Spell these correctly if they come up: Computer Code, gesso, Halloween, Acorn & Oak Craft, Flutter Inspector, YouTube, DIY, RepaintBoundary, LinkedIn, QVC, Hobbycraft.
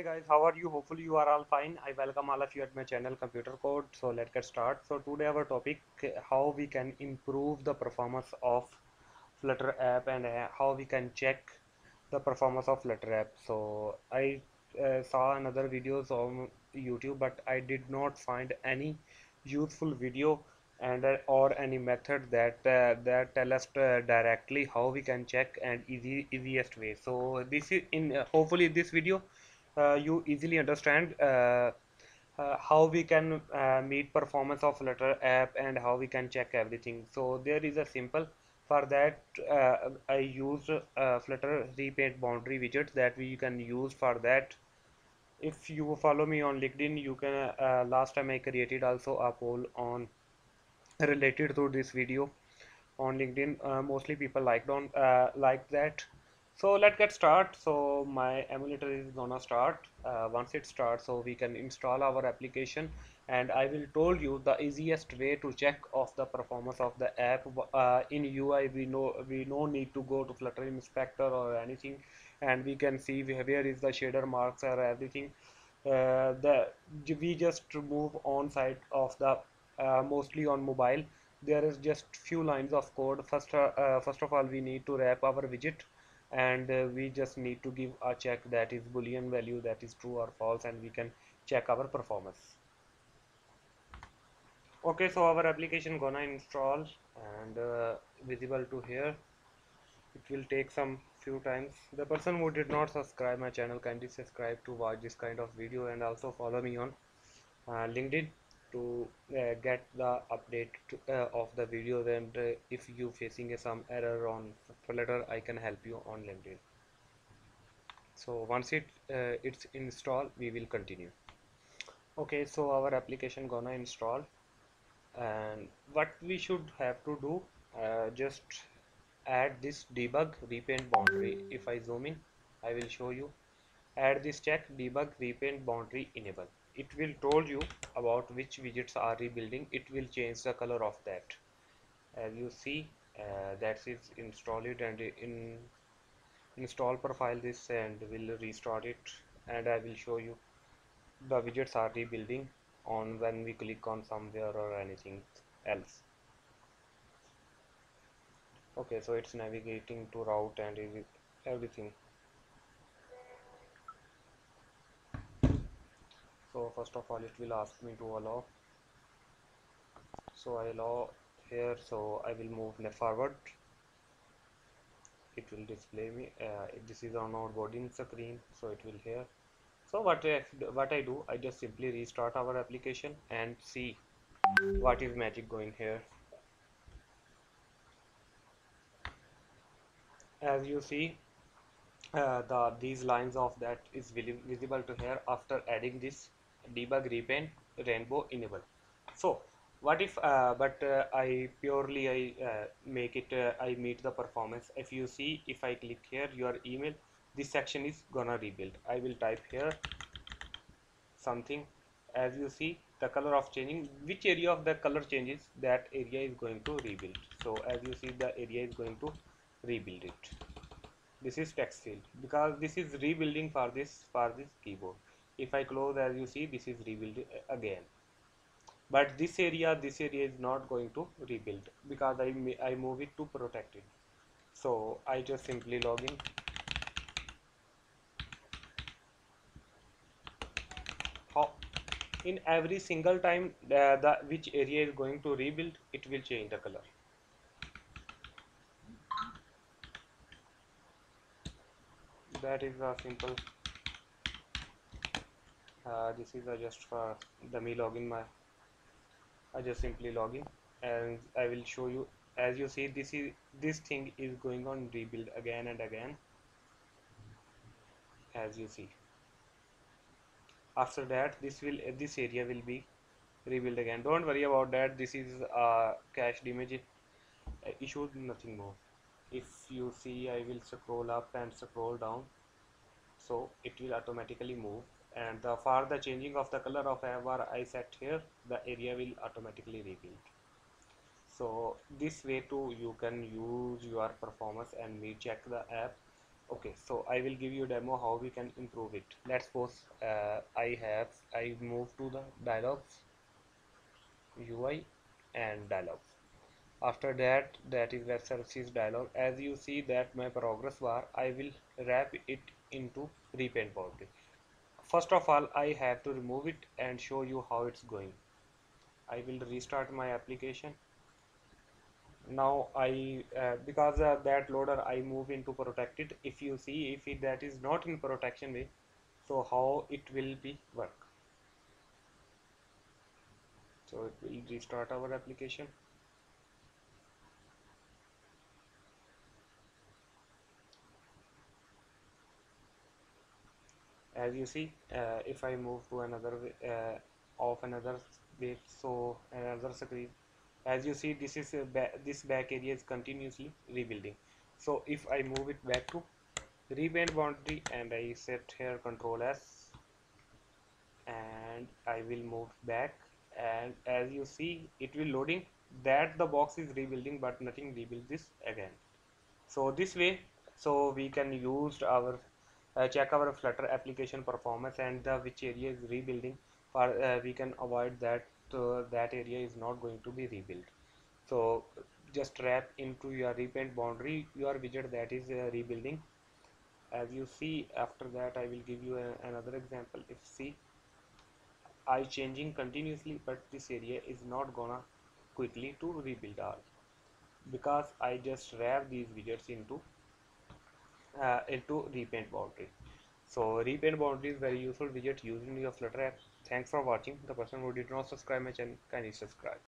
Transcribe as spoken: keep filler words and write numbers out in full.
Hey guys, how are you? Hopefully you are all fine. I welcome all of you at my channel Computer Code. So let's get started. So today our topic, how we can improve the performance of Flutter app and how we can check the performance of Flutter app. So I uh, saw another videos on YouTube, but I did not find any useful video and uh, or any method that uh, that tell us uh, directly how we can check and easy easiest way. So this is in uh, hopefully this video Uh, you easily understand uh, uh, how we can uh, meet performance of Flutter app and how we can check everything. So there is a simple for that. uh, I used uh, Flutter Repaint Boundary widget that we can use for that. If you follow me on LinkedIn, you can uh, last time I created also a poll on related to this video on LinkedIn. Uh, mostly people liked on uh, like that. So let's get started. So my emulator is gonna start. Uh, once it starts, so we can install our application, and I will told you the easiest way to check of the performance of the app. Uh, in U I, we know we no need to go to Flutter Inspector or anything, and we can see where is the shader marks or everything. Uh, the we just move on side of the uh, mostly on mobile. There is just few lines of code. First, uh, first of all, we need to wrap our widget. And uh, we just need to give a check that is boolean value that is true or false, and we can check our performance. Okay, so our application gonna install and uh, visible to here. It will take some few times. The person who did not subscribe my channel, kindly subscribe to watch this kind of video, and also follow me on uh, LinkedIn to uh, get the update to, uh, of the videos, and uh, if you facing uh, some error on Flutter, I can help you on LinkedIn. So once it uh, it's installed, we will continue. Okay, so our application gonna install, and what we should have to do, uh, just add this debug repaint boundary. If I zoom in, I will show you. Add this check debug repaint boundary enable. It will told you about which widgets are rebuilding. It will change the color of that. As you see, uh, that is install it and in install profile this, and will restart it, and I will show you the widgets are rebuilding on when we click on somewhere or anything else. Okay, so it's navigating to route and everything. So first of all, it will ask me to allow. So I allow here. So I will move left forward. It will display me. Uh, this is on onboarding screen. So it will here. So what I, what I do, I just simply restart our application and see what is magic going here. As you see, uh, the these lines of that is visible to here after adding this debug repaint rainbow enable. So what if uh, but uh, I purely I uh, make it uh, I meet the performance. If you see, if I click here your email, this section is gonna rebuild. I will type here something. As you see, the color of changing, which area of the color changes, that area is going to rebuild. So as you see, the area is going to rebuild it. This is text field because this is rebuilding for this for this keyboard. If I close, as you see, this is rebuilt again, but this area this area is not going to rebuild because I, I move it to protect it. So I just simply log in. How in every single time the, the which area is going to rebuild, it will change the color. That is a simple. Uh, this is uh, just for the me login. My I just simply login, and I will show you. As you see, this is this thing is going on rebuild again and again. As you see, after that, this will uh, this area will be rebuilt again. Don't worry about that. This is a uh, cached image uh, issue. Nothing more. If you see, I will scroll up and scroll down, so it will automatically move. And the, for the changing of the color of whatever I set here, the area will automatically rebuild. So this way too you can use your performance and we check the app Okay, so I will give you a demo how we can improve it. Let's suppose uh, I have I move to the dialogues, U I and dialogues. After that, that is web services dialog. As you see that my progress bar, I will wrap it into Repaint Boundary. First of all, I have to remove it and show you how it's going. I will restart my application. Now I uh, because uh, that loader I move into protected. If you see, if it, that is not in protection way, so how it will be work? So it will restart our application. As you see, uh, if I move to another uh, of another way, so another screen. As you see, this is a ba this back area is continuously rebuilding. So if I move it back to Repaint Boundary and I set here Control S, and I will move back, and as you see, it will loading that the box is rebuilding, but nothing rebuild this again. So this way, so we can use our uh, check our Flutter application performance and the which area is rebuilding. For uh, we can avoid that. Uh, that area is not going to be rebuilt. So just wrap into your Repaint Boundary your widget that is uh, rebuilding. As you see, after that I will give you a, another example. If see, I changing continuously, but this area is not gonna quickly to rebuild all, because I just wrap these widgets into uh, into Repaint Boundary. So Repaint Boundary is very useful widget used in your Flutter app. Thanks for watching. The person who did not subscribe my channel, kindly subscribe.